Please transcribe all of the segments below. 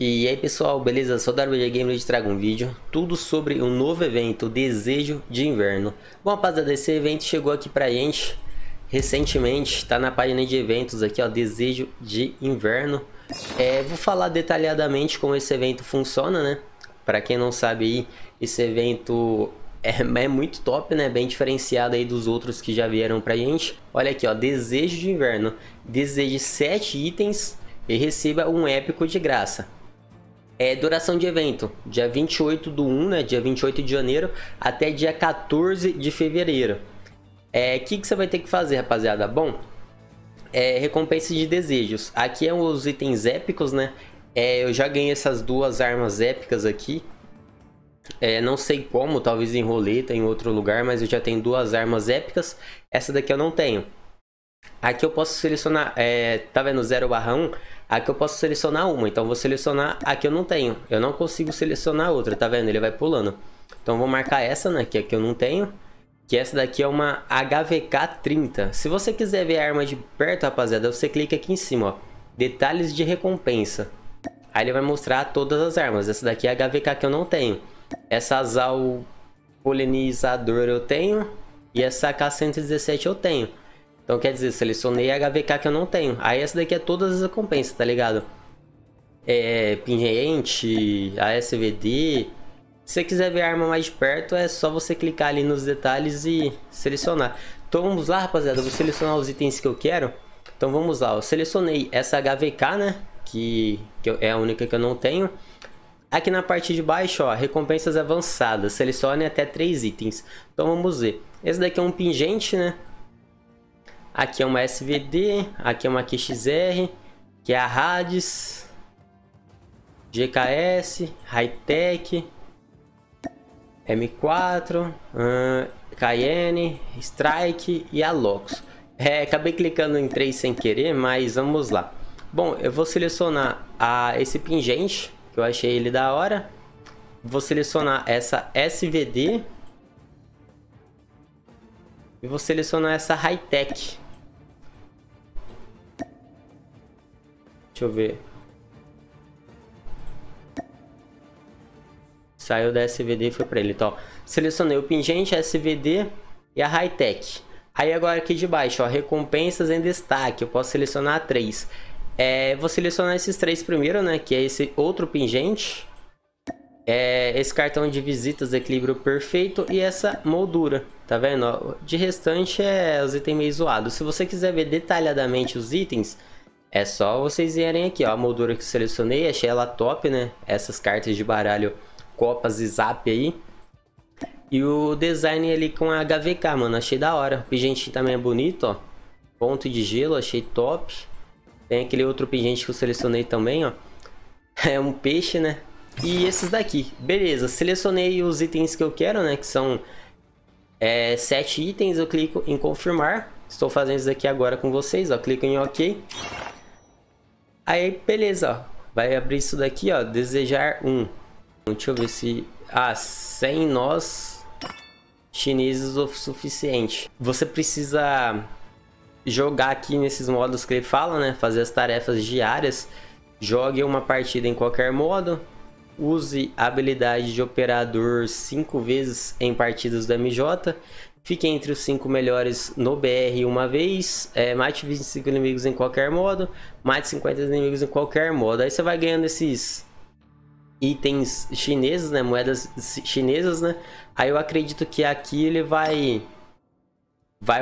E aí pessoal, beleza? Sou da WG Gamer e trago um vídeo tudo sobre um novo evento, o Desejo de Inverno. Bom rapaziada, esse evento chegou aqui pra gente recentemente, tá na página de eventos aqui ó, Desejo de Inverno. Vou falar detalhadamente como esse evento funciona, né? Pra quem não sabe aí, esse evento é muito top, né? Bem diferenciado aí dos outros que já vieram pra gente. Olha aqui ó, Desejo de Inverno, deseje 7 itens e receba um épico de graça. Duração de evento, dia 28 do 1, né, dia 28 de janeiro, até dia 14 de fevereiro. Que você vai ter que fazer, rapaziada? Bom, recompensa de desejos. Aqui é os itens épicos, né? Eu já ganhei essas duas armas épicas aqui. Não sei como, talvez em roleta, em outro lugar, mas eu já tenho duas armas épicas. Essa daqui eu não tenho. Aqui eu posso selecionar, tá vendo, 0/1? Aqui eu posso selecionar uma, então vou selecionar a que eu não tenho. Eu não consigo selecionar outra, tá vendo? Ele vai pulando. Então vou marcar essa, né, que é a que eu não tenho. Que essa daqui é uma HVK 30. Se você quiser ver a arma de perto, rapaziada, você clica aqui em cima, ó. Detalhes de recompensa. Aí ele vai mostrar todas as armas. Essa daqui é a HVK que eu não tenho. Essa Azal Polinizador eu tenho. E essa K117 eu tenho. Então quer dizer, selecionei a HVK que eu não tenho. Aí essa daqui é todas as recompensas, tá ligado? Pingente, ASVD. Se você quiser ver a arma mais de perto, é só você clicar ali nos detalhes e selecionar. Então vamos lá, rapaziada. Eu vou selecionar os itens que eu quero. Então vamos lá. Eu selecionei essa HVK, né? Que é a única que eu não tenho. Aqui na parte de baixo, ó, recompensas avançadas. Selecione até 3 itens. Então vamos ver. Esse daqui é um pingente, né? Aqui é uma SVD, aqui é uma QXR, que é a Hades, GKS, Hi-Tech, M4, Cayenne, STRIKE e a LOX. Acabei clicando em 3 sem querer, mas vamos lá. Bom, eu vou selecionar esse pingente, que eu achei ele da hora. Vou selecionar essa SVD e vou selecionar essa Hi-Tech. Deixa eu ver. Saiu da SVD e foi pra ele, então. Selecionei o pingente, a SVD e a Hi-Tech. Aí agora aqui de baixo, ó, recompensas em destaque. Eu posso selecionar 3. Vou selecionar esses 3 primeiro, né? Que é esse outro pingente. Esse cartão de visitas, equilíbrio perfeito. E essa moldura, tá vendo? Ó, de restante é os itens meio zoados. Se você quiser ver detalhadamente os itens, é só vocês irem aqui, ó. A moldura que eu selecionei, achei ela top, né? Essas cartas de baralho, copas e zap aí. E o design ali com a HVK, mano, achei da hora. O pingente também é bonito, ó. Ponto de gelo, achei top. Tem aquele outro pingente que eu selecionei também, ó. É um peixe, né? E esses daqui. Beleza, selecionei os itens que eu quero, né? Que são 7 itens. Eu clico em confirmar. Estou fazendo isso aqui agora com vocês, ó. Clico em OK. Aí, beleza, ó. Vai abrir isso daqui, ó. Desejar um. Deixa eu ver se... Ah, sem nós chineses o suficiente. Você precisa jogar aqui nesses modos que ele fala, né? Fazer as tarefas diárias. Jogue uma partida em qualquer modo. Use a habilidade de operador 5 vezes em partidas do MJ. Fique entre os 5 melhores no BR uma vez. Mate 25 inimigos em qualquer modo. Mate 50 inimigos em qualquer modo. Aí você vai ganhando esses itens chineses, né? Moedas chinesas, né? Aí eu acredito que aqui ele vai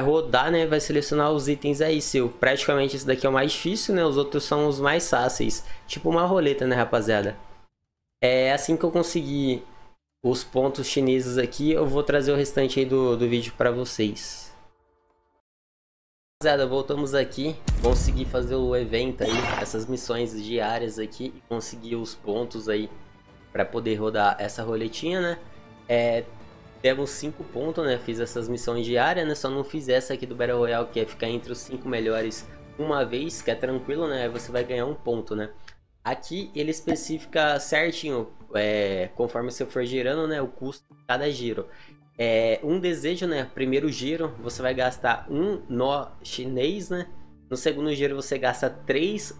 rodar, né? Vai selecionar os itens aí seu. Praticamente esse daqui é o mais difícil, né? Os outros são os mais fáceis. Tipo uma roleta, né, rapaziada? Assim que eu conseguir os pontos chineses aqui, eu vou trazer o restante aí do vídeo pra vocês. Rapaziada, voltamos aqui. Consegui fazer o evento aí, essas missões diárias aqui. E consegui os pontos aí pra poder rodar essa roletinha, né? Temos 5 pontos, né? Fiz essas missões diárias, né? Só não fiz essa aqui do Battle Royale, que é ficar entre os 5 melhores uma vez, que é tranquilo, né? Aí você vai ganhar um ponto, né? Aqui ele especifica certinho, conforme você for girando, né, o custo de cada giro. Um desejo, né, primeiro giro você vai gastar um nó chinês, né, no segundo giro você gasta 3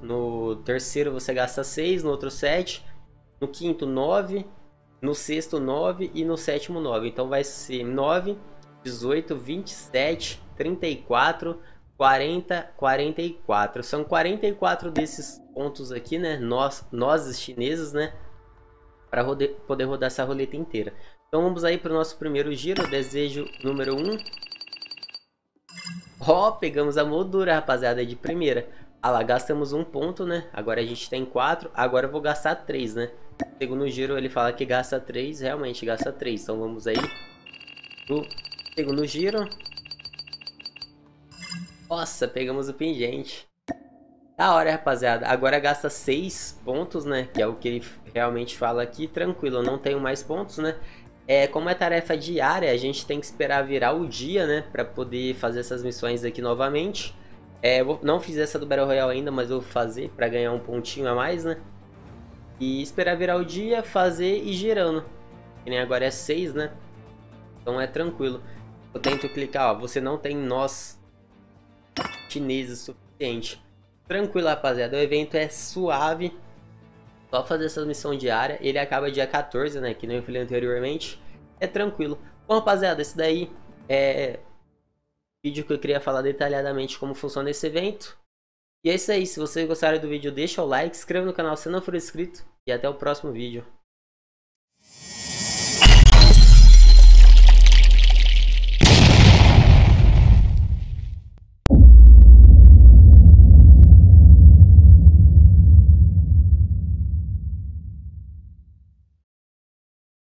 No terceiro você gasta 6, no outro 7, no quinto 9, no sexto 9 e no sétimo 9. Então vai ser 9, 18, 27, 34, 40, 44. São 44 desses pontos aqui, né? Nós chineses, né? Para poder rodar essa roleta inteira. Então vamos aí para o nosso primeiro giro, desejo número 1. Ó, pegamos a moldura, rapaziada, de primeira. Ah lá, gastamos um ponto, né? Agora a gente tem 4, agora eu vou gastar 3, né? Segundo giro ele fala que gasta 3, realmente gasta 3. Então vamos aí pro segundo giro. Nossa, pegamos o pingente. Da hora, rapaziada. Agora gasta 6 pontos, né? Que é o que ele realmente fala aqui. Tranquilo, eu não tenho mais pontos, né? É, como é tarefa diária, a gente tem que esperar virar o dia, né? Pra poder fazer essas missões aqui novamente. É, eu não fiz essa do Battle Royale ainda, mas eu vou fazer pra ganhar um pontinho a mais, né? E esperar virar o dia, fazer e girando. Que nem agora é 6, né? Então é tranquilo. Eu tento clicar, ó. Você não tem nós chineses suficiente. Tranquilo, rapaziada. O evento é suave. Só fazer essa missão diária. Ele acaba dia 14, né? Que nem eu falei anteriormente. É tranquilo. Bom, rapaziada, esse daí é o vídeo que eu queria falar detalhadamente como funciona esse evento. E é isso aí. Se vocês gostaram do vídeo, deixa o like, se inscreva no canal se não for inscrito. E até o próximo vídeo.